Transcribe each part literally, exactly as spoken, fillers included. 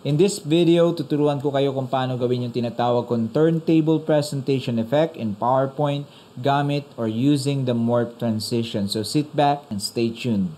In this video, tuturuan ko kayo kung paano gawin yung tinatawag kong turntable presentation effect in PowerPoint gamit or using the Morph transition. So sit back and stay tuned.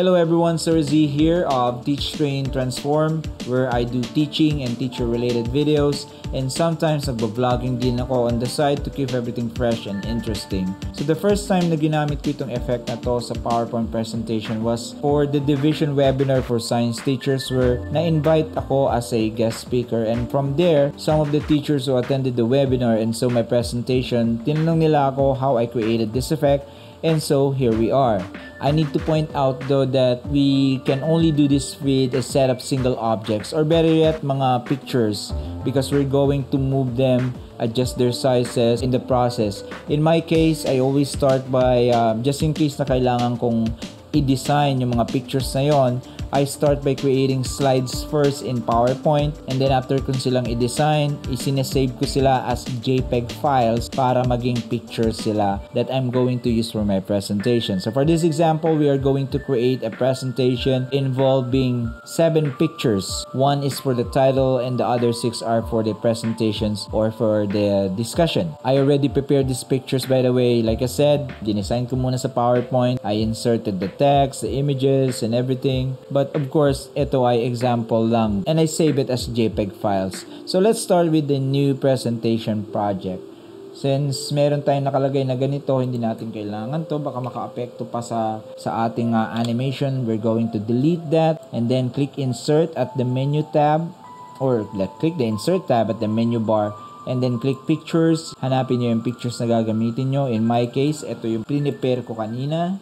Hello everyone, Sir Z here of Teach, Train, Transform, where I do teaching and teacher related videos, and sometimes nagba-vlogging din ako on the side to keep everything fresh and interesting. So the first time na ginamit ko itong effect na to sa PowerPoint presentation was for the division webinar for science teachers where na-invite ako as a guest speaker, and from there, some of the teachers who attended the webinar and saw my presentation, tinanong nila ako how I created this effect, and so here we are. I need to point out though that we can only do this with a set of single objects or better yet mga pictures, because we're going to move them, adjust their sizes in the process. In my case, I always start by uh, just in case na kailangan kong i-design yung mga pictures na yon, I start by creating slides first in PowerPoint, and then after ko silang i-design, isinesave ko sila as J P E G files para maging pictures sila that I'm going to use for my presentation. So for this example, we are going to create a presentation involving seven pictures. One is for the title and the other six are for the presentations or for the discussion. I already prepared these pictures, by the way. Like I said, dinesign ko muna sa PowerPoint. I inserted the text, the images, and everything. But But of course, ito ay example lang, and I save it as J P E G files. So let's start with the new presentation project. Since meron tayong nakalagay na ganito, hindi natin kailangan to, baka makaapekto pa sa, sa ating uh, animation. We're going to delete that and then click insert at the menu tab, or like, click the insert tab at the menu bar, and then click pictures. Hanapin nyo yung pictures na gagamitin nyo. In my case, ito yung prepare ko kanina.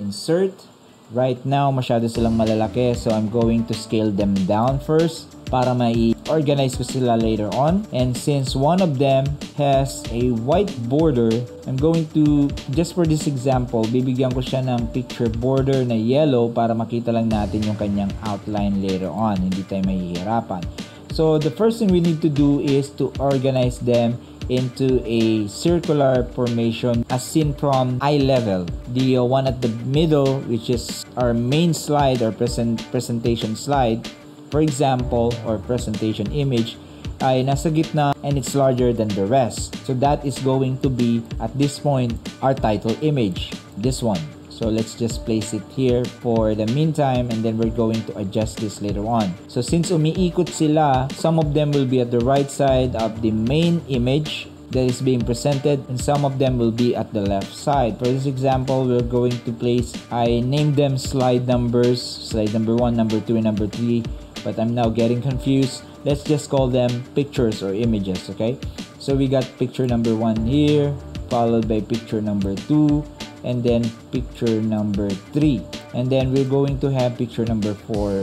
Insert. Right now, masyado silang malalaki, so I'm going to scale them down first para ma-organize ko sila later on. And since one of them has a white border, I'm going to, just for this example, bibigyan ko siya ng picture border na yellow para makita lang natin yung kanyang outline later on. Hindi tayo mahihirapan. So the first thing we need to do is to organize them into a circular formation as seen from eye level. The uh, one at the middle, which is our main slide or present presentation slide, for example, or presentation image, ay nasa gitna and it's larger than the rest. So that is going to be, at this point, our title image, this one. So let's just place it here for the meantime, and then we're going to adjust this later on. So since umiikot sila, some of them will be at the right side of the main image that is being presented, and some of them will be at the left side. For this example, we're going to place, I named them slide numbers, slide number one, number two, and number three, but I'm now getting confused. Let's just call them pictures or images, okay? So we got picture number one here, followed by picture number two, and then picture number three, and then we're going to have picture number four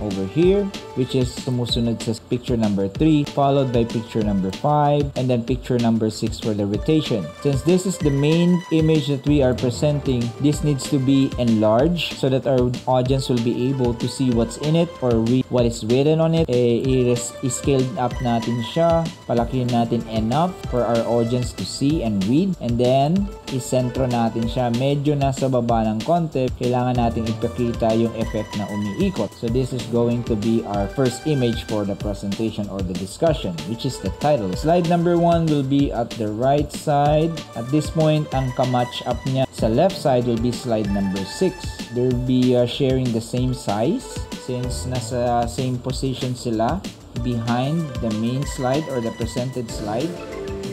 over here, which is sumusunod sa picture number three, followed by picture number five, and then picture number six for the rotation. Since this is the main image that we are presenting, this needs to be enlarged so that our audience will be able to see what's in it or read what is written on it. I-scaled up natin siya, palakihin natin enough for our audience to see and read, and then isentro natin siya medyo nasa baba ng konti. Kailangan natin ipakita yung effect na umiikot. So this is going to be our first image for the presentation or the discussion, which is the title. Slide number one will be at the right side. At this point, ang kamatch up niya sa left side will be slide number six. They'll be uh, sharing the same size since nasa same position sila behind the main slide or the presented slide,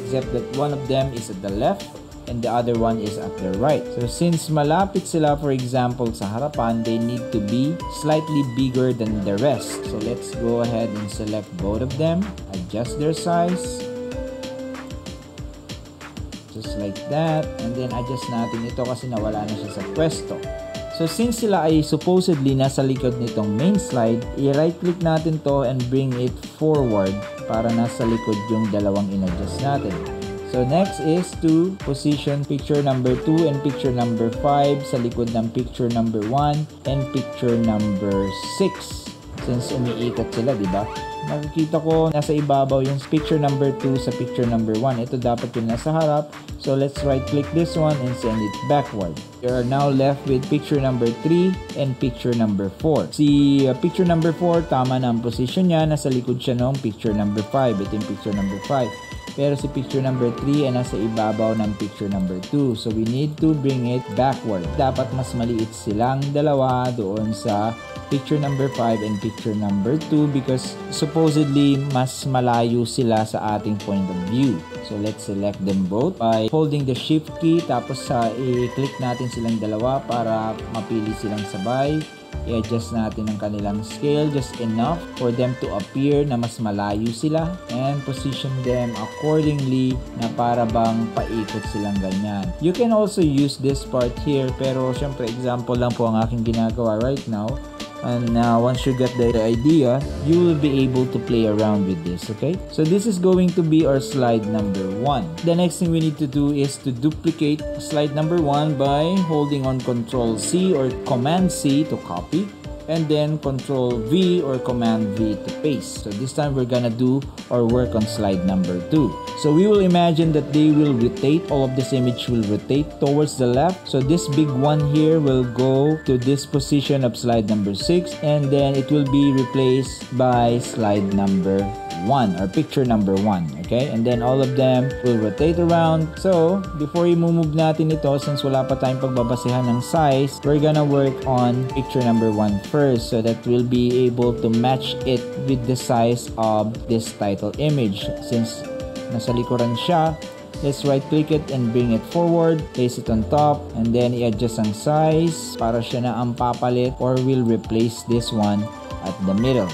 except that one of them is at the left and the other one is at the right. So since malapit sila, for example, sa harapan, they need to be slightly bigger than the rest. So let's go ahead and select both of them, adjust their size, just like that, and then adjust natin ito kasi nawala na siya sa pwesto. So since sila ay supposedly nasa likod nitong main slide, i-right click natin to and bring it forward para nasa likod yung dalawang in-adjust natin. So next is to position picture number two and picture number five sa likod ng picture number one and picture number six. So since umiikot sila, diba? Nakikita ko nasa ibabaw yung picture number two sa picture number one. Ito dapat yung nasa harap. So let's right click this one and send it backward. You are now left with picture number three and picture number four. Si uh, picture number four, tama na ang position niya. Nasa likod siya noong picture number five. Ito yung picture number five. Pero si picture number three ay nasa ibabaw ng picture number two. So we need to bring it backward. Dapat mas maliit silang dalawa doon sa picture number five and picture number two because supposedly mas malayo sila sa ating point of view. So let's select them both by holding the shift key. Tapos uh, i-click natin silang dalawa para mapili silang sabay. I-adjust natin ang kanilang scale just enough for them to appear na mas malayo sila and position them accordingly na para bang paikot silang ganyan. You can also use this part here pero syempre example lang po ang aking ginagawa right now. And now, uh, once you get the idea, you will be able to play around with this, okay? So this is going to be our slide number one. The next thing we need to do is to duplicate slide number one by holding on control C or command C to copy. And then control V or command V to paste. So this time we're gonna do our work on slide number two. So we will imagine that they will rotate, all of this image will rotate towards the left. So this big one here will go to this position of slide number six and then it will be replaced by slide number one or picture number one, okay? And then all of them will rotate around. So before i-move natin ito, since wala pa tayong pagbabasehan ng size, we're gonna work on picture number one first so that we'll be able to match it with the size of this title image. Since nasa likuran siya, let's right click it and bring it forward, place it on top, and then i-adjust ang size para siya na ang papalit or we'll replace this one at the middle.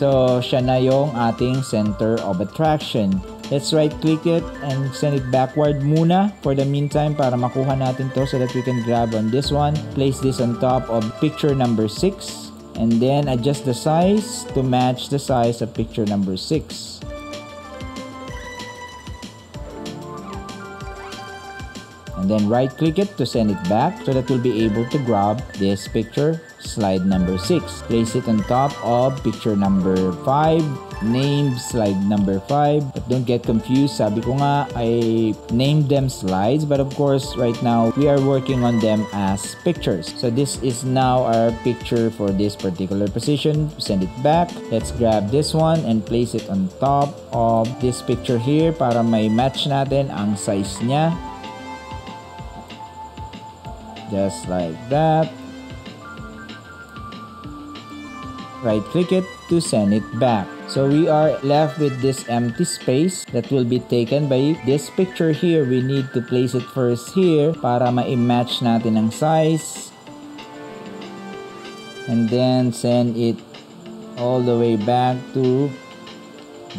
So, siya na yung ating center of attraction. Let's right-click it and send it backward muna for the meantime para makuha natin to so that we can grab on this one. Place this on top of picture number six and then adjust the size to match the size of picture number six. And then right-click it to send it back so that we'll be able to grab this picture. Slide number six. Place it on top of picture number five. Name slide number five. But don't get confused. Sabi ko nga, I named them slides. But of course, right now, we are working on them as pictures. So this is now our picture for this particular position. Send it back. Let's grab this one and place it on top of this picture here para may match natin ang size niya. Just like that. Right click it to send it back. So we are left with this empty space that will be taken by this picture here. We need to place it first here para ma-match natin ang size. And then send it all the way back to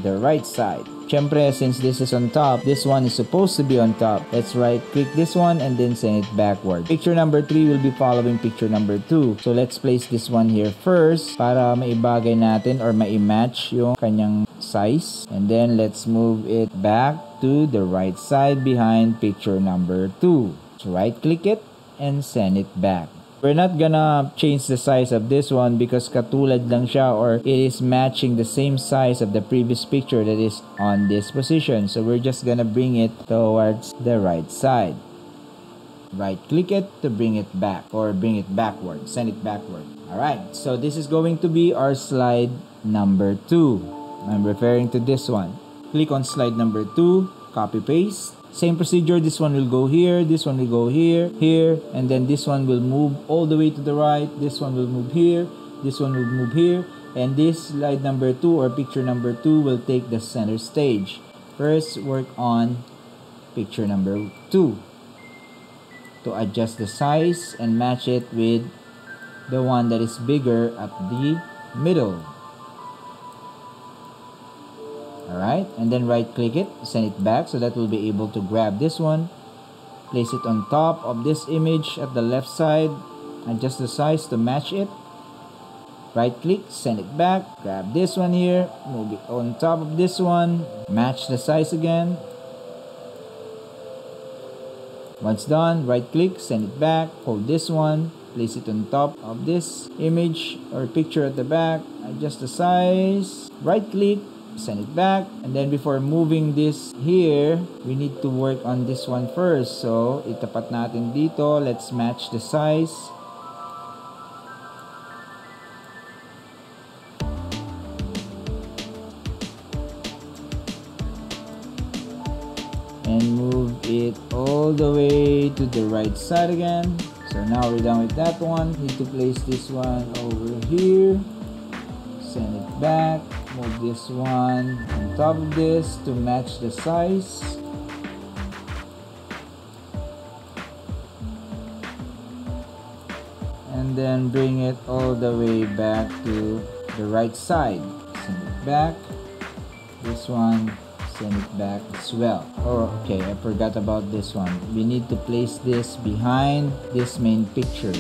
the right side. Siyempre, since this is on top, this one is supposed to be on top. Let's right-click this one and then send it backward. Picture number three will be following picture number two. So let's place this one here first para maibagay natin or ma-match yung kanyang size. And then let's move it back to the right side behind picture number two. So right-click it and send it back. We're not gonna change the size of this one because katulad lang siya or it is matching the same size of the previous picture that is on this position. So we're just gonna bring it towards the right side. Right click it to bring it back or bring it backward, send it backward. Alright, so this is going to be our slide number two. I'm referring to this one. Click on slide number two, copy paste. Same procedure, this one will go here, this one will go here, here, and then this one will move all the way to the right, this one will move here, this one will move here, and this slide number two or picture number two will take the center stage. First, work on picture number two to adjust the size and match it with the one that is bigger at the middle. Alright, and then right click it, send it back so that we'll be able to grab this one. Place it on top of this image at the left side. Adjust the size to match it. Right click, send it back. Grab this one here, move it on top of this one. Match the size again. Once done, right click, send it back. Hold this one. place it on top of this image or picture at the back, adjust the size, right click, send it back. And then before moving this here, we need to work on this one first. So itapat natin dito, let's match the size. And move it all the way to the right side again. So now we're done with that one. Need to place this one over here. Send it back. Move this one on top of this to match the size. And then bring it all the way back to the right side. Send it back. This one. Send it back as well. Oh, okay, I forgot about this one. We need to place this behind this main picture.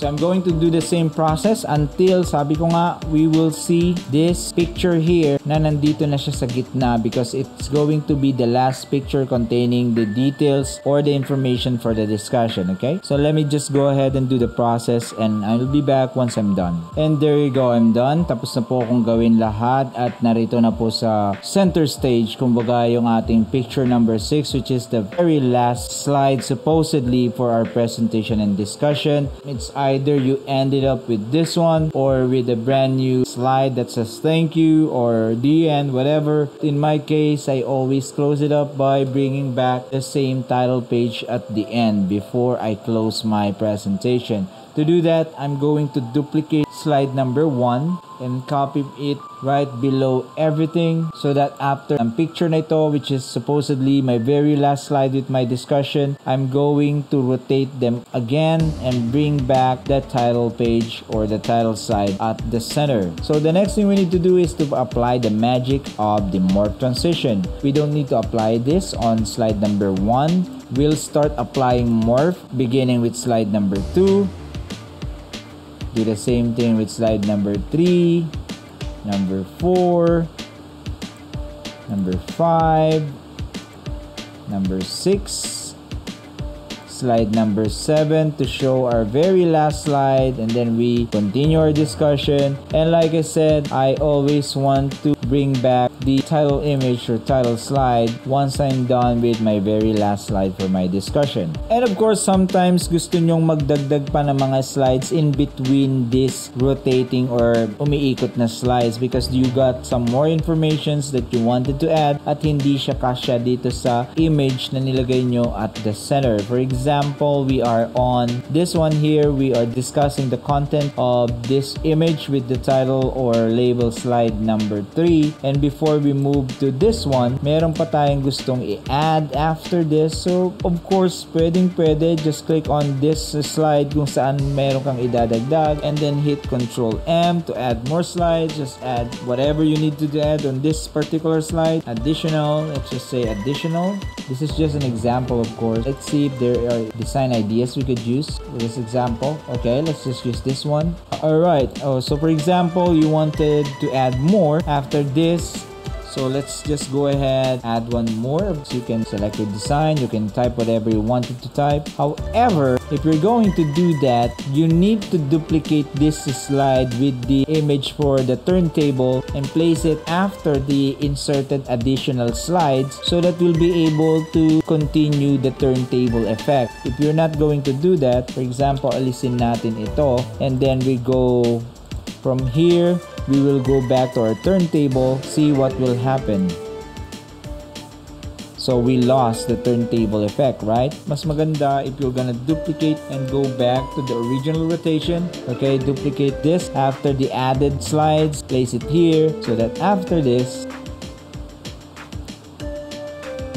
So I'm going to do the same process until, sabi ko nga, we will see this picture here na nandito na siya sa gitna, because it's going to be the last picture containing the details or the information for the discussion, okay? So let me just go ahead and do the process, and I'll be back once I'm done. And there you go, I'm done. Tapos na po akong gawin lahat at narito na po sa center stage, kumbaga yung ating picture number six, which is the very last slide supposedly for our presentation and discussion. It's either you ended up with this one or with a brand new slide that says thank you or the end, whatever. In my case, I always close it up by bringing back the same title page at the end before I close my presentation. To do that, I'm going to duplicate slide number one and copy it right below everything, so that after ang picture na ito, which is supposedly my very last slide with my discussion, I'm going to rotate them again and bring back that title page or the title side at the center. So the next thing we need to do is to apply the magic of the morph transition. We don't need to apply this on slide number one. We'll start applying morph beginning with slide number two. Do the same thing with slide number three, number four, number five, number six, slide number seven to show our very last slide, and then we continue our discussion. And like I said, I always want to bring back the title image or title slide once I'm done with my very last slide for my discussion. And of course, sometimes gusto nyong magdagdag pa ng mga slides in between this rotating or umiikot na slides, because you got some more informations that you wanted to add at hindi siya kasya dito sa image na nilagay nyo at the center. For example, we are on this one here. We are discussing the content of this image with the title or label slide number three. And before we move to this one, meron pa tayong gustong i-add after this. So, of course, pwedeng pwede. Just click on this slide kung saan meron kang idadagdag, and then hit control M to add more slides. Just add whatever you need to add on this particular slide. Additional. Let's just say additional. This is just an example, of course. Let's see if there are design ideas we could use for this example. Okay, let's just use this one. Alright. Oh, so, for example, you wanted to add more after this, so let's just go ahead, add one more. So you can select your design, you can type whatever you wanted to type. However, if you're going to do that, you need to duplicate this slide with the image for the turntable and place it after the inserted additional slides, so that we'll be able to continue the turntable effect. If you're not going to do that, for example, alisin natin ito, and then we go from here. We will go back to our turntable, see what will happen. So we lost the turntable effect, right? Mas maganda if you're gonna duplicate and go back to the original rotation. Okay, duplicate this after the added slides, place it here, so that after this,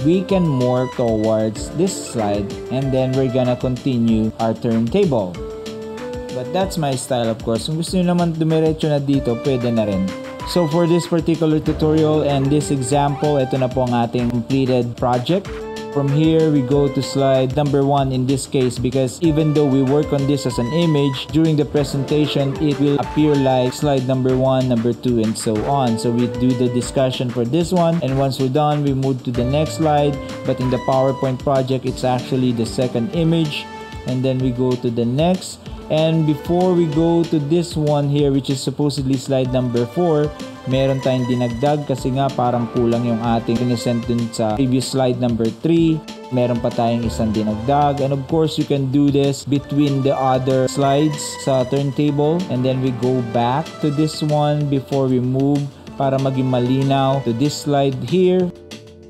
we can morph towards this slide, and then we're gonna continue our turntable. But that's my style, of course. Kung gusto nyo naman dumiretso na dito, pwede na rin. So for this particular tutorial and this example, ito na po ang ating completed project. From here, we go to slide number one in this case, because even though we work on this as an image, during the presentation, it will appear like slide number one, number two, and so on. So we do the discussion for this one, and once we're done, we move to the next slide. But in the PowerPoint project, it's actually the second image, and then we go to the next. And before we go to this one here, which is supposedly slide number four, meron tayong dinagdag kasi nga parang kulang yung ating pinesent dun sa previous slide number three. Meron pa tayong isang dinagdag. And of course, you can do this between the other slides sa turntable. And then we go back to this one before we move para maging malinaw to this slide here.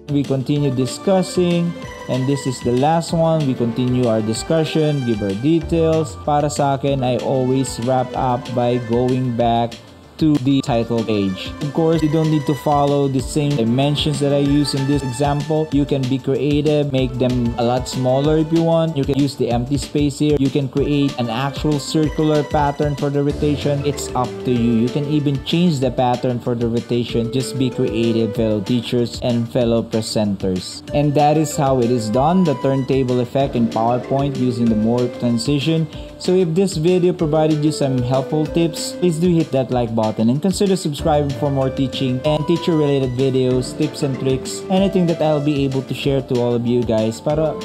We continue discussing. And this is the last one. We continue our discussion, give our details. Para sa akin, I always wrap up by going back to the title page. Of course, you don't need to follow the same dimensions that I use in this example. You can be creative, make them a lot smaller if you want. You can use the empty space here. You can create an actual circular pattern for the rotation. It's up to you. You can even change the pattern for the rotation. Just be creative, fellow teachers and fellow presenters. And that is how it is done, the turntable effect in PowerPoint using the Morph transition. So if this video provided you some helpful tips, please do hit that like button. Button and consider subscribing for more teaching and teacher related videos, tips and tricks, anything that I'll be able to share to all of you guys. Para,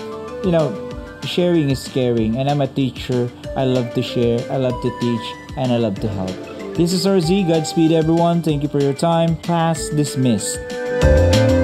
you know, sharing is caring, and I'm a teacher. I love to share, I love to teach, and I love to help. This is R Z. Godspeed everyone. Thank you for your time. Class dismissed.